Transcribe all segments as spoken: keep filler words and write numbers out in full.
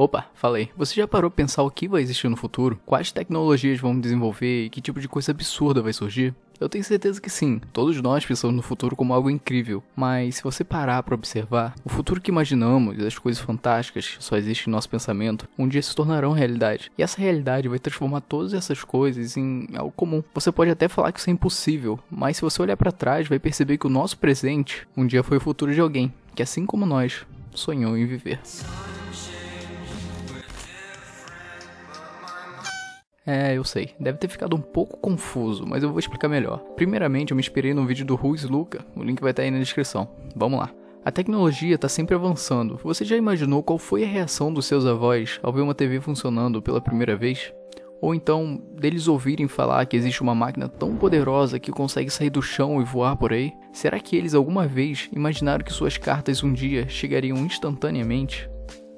Opa, falei. Você já parou pra pensar o que vai existir no futuro? Quais tecnologias vamos desenvolver e que tipo de coisa absurda vai surgir? Eu tenho certeza que sim, todos nós pensamos no futuro como algo incrível, mas se você parar para observar, o futuro que imaginamos e as coisas fantásticas que só existem em nosso pensamento, um dia se tornarão realidade. E essa realidade vai transformar todas essas coisas em algo comum. Você pode até falar que isso é impossível, mas se você olhar para trás, vai perceber que o nosso presente um dia foi o futuro de alguém, que assim como nós, sonhou em viver. É, eu sei, deve ter ficado um pouco confuso, mas eu vou explicar melhor. Primeiramente, eu me inspirei no vídeo do Ruiz Luca, o link vai estar aí na descrição. Vamos lá. A tecnologia está sempre avançando. Você já imaginou qual foi a reação dos seus avós ao ver uma T V funcionando pela primeira vez? Ou então, deles ouvirem falar que existe uma máquina tão poderosa que consegue sair do chão e voar por aí? Será que eles alguma vez imaginaram que suas cartas um dia chegariam instantaneamente?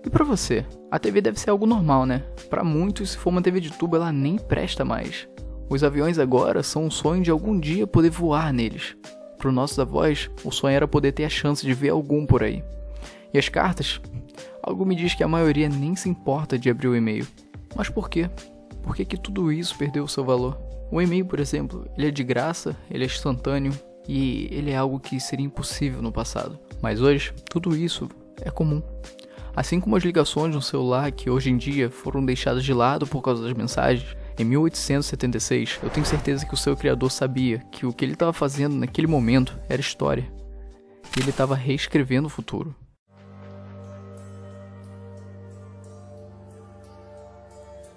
E pra você? A T V deve ser algo normal, né? Pra muitos, se for uma T V de tubo, ela nem presta mais. Os aviões agora são um sonho de algum dia poder voar neles. Para os nossos avós, o sonho era poder ter a chance de ver algum por aí. E as cartas? Algo me diz que a maioria nem se importa de abrir o e-mail. Mas por quê? Por que que tudo isso perdeu o seu valor? O e-mail, por exemplo, ele é de graça, ele é instantâneo, e ele é algo que seria impossível no passado. Mas hoje, tudo isso é comum. Assim como as ligações no celular que hoje em dia foram deixadas de lado por causa das mensagens, em mil oitocentos e setenta e seis eu tenho certeza que o seu criador sabia que o que ele estava fazendo naquele momento era história. E ele estava reescrevendo o futuro.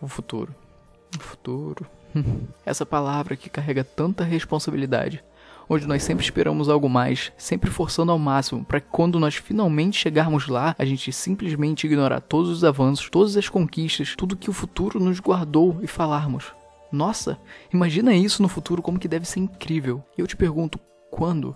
O futuro. O futuro. Essa palavra que carrega tanta responsabilidade, onde nós sempre esperamos algo mais, sempre forçando ao máximo, para que quando nós finalmente chegarmos lá, a gente simplesmente ignorar todos os avanços, todas as conquistas, tudo que o futuro nos guardou e falarmos: nossa, imagina isso no futuro, como que deve ser incrível. E eu te pergunto, quando?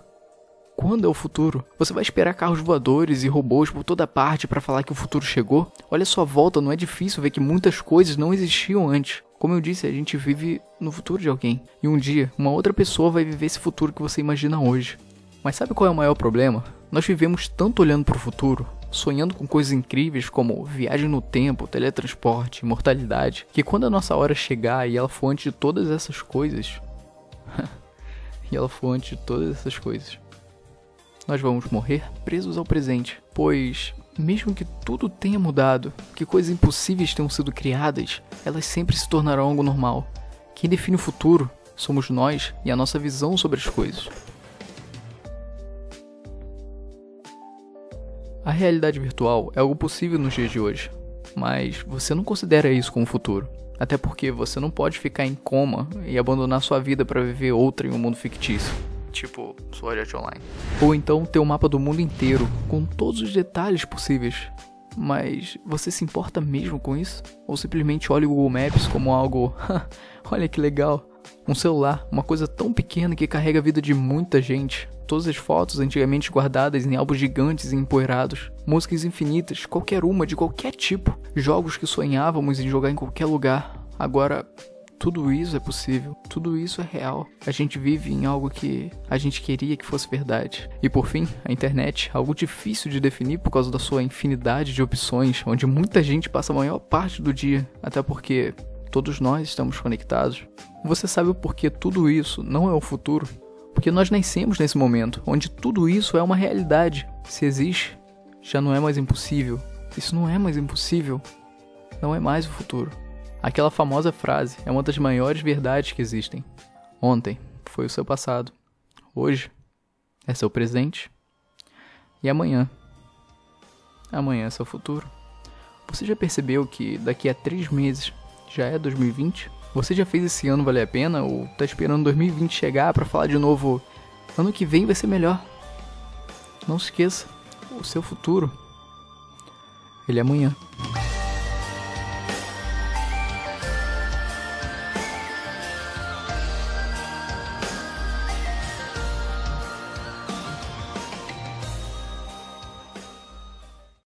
Quando é o futuro? Você vai esperar carros voadores e robôs por toda parte para falar que o futuro chegou? Olha a sua volta, não é difícil ver que muitas coisas não existiam antes. Como eu disse, a gente vive no futuro de alguém. E um dia, uma outra pessoa vai viver esse futuro que você imagina hoje. Mas sabe qual é o maior problema? Nós vivemos tanto olhando para o futuro, sonhando com coisas incríveis como viagem no tempo, teletransporte, imortalidade, que quando a nossa hora chegar e ela for antes de todas essas coisas... e ela for antes de todas essas coisas... nós vamos morrer presos ao presente, pois... mesmo que tudo tenha mudado, que coisas impossíveis tenham sido criadas, elas sempre se tornarão algo normal. Quem define o futuro somos nós e a nossa visão sobre as coisas. A realidade virtual é algo possível nos dias de hoje, mas você não considera isso como futuro. Até porque você não pode ficar em coma e abandonar sua vida para viver outra em um mundo fictício. Tipo, Sword Art Online. Ou então ter um mapa do mundo inteiro, com todos os detalhes possíveis. Mas você se importa mesmo com isso? Ou simplesmente olha o Google Maps como algo... olha que legal. Um celular, uma coisa tão pequena que carrega a vida de muita gente. Todas as fotos antigamente guardadas em álbuns gigantes e empoeirados. Músicas infinitas, qualquer uma, de qualquer tipo. Jogos que sonhávamos em jogar em qualquer lugar. Agora... tudo isso é possível, tudo isso é real. A gente vive em algo que a gente queria que fosse verdade. E por fim, a internet, algo difícil de definir por causa da sua infinidade de opções, onde muita gente passa a maior parte do dia, até porque todos nós estamos conectados. Você sabe o porquê tudo isso não é o futuro? Porque nós nascemos nesse momento, onde tudo isso é uma realidade. Se existe, já não é mais impossível. Isso não é mais impossível, não é mais o futuro. Aquela famosa frase é uma das maiores verdades que existem. Ontem foi o seu passado, hoje é seu presente e amanhã, amanhã é seu futuro. Você já percebeu que daqui a três meses já é dois mil e vinte? Você já fez esse ano valer a pena ou tá esperando dois mil e vinte chegar para falar de novo, ano que vem vai ser melhor? Não se esqueça, o seu futuro, ele é amanhã.